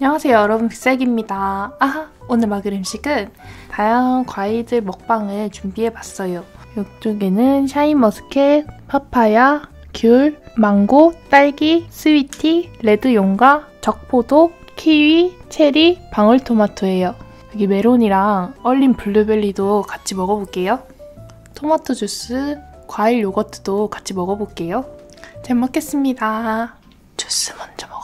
안녕하세요 여러분, 빅싹입니다. 아하! 오늘 먹을 음식은 다양한 과일들 먹방을 준비해봤어요. 이쪽에는 샤인머스켓, 파파야, 귤, 망고, 딸기, 스위티, 레드 용과, 적포도, 키위, 체리, 방울토마토예요. 여기 메론이랑 얼린 블루베리도 같이 먹어볼게요. 토마토 주스, 과일 요거트도 같이 먹어볼게요. 잘 먹겠습니다. 주스 먼저 먹어볼게요.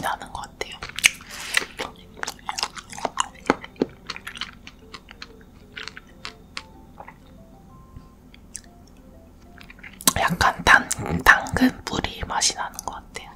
맛이 나는 것 같아요. 약간 당근 뿌리 맛이 나는 것 같아요.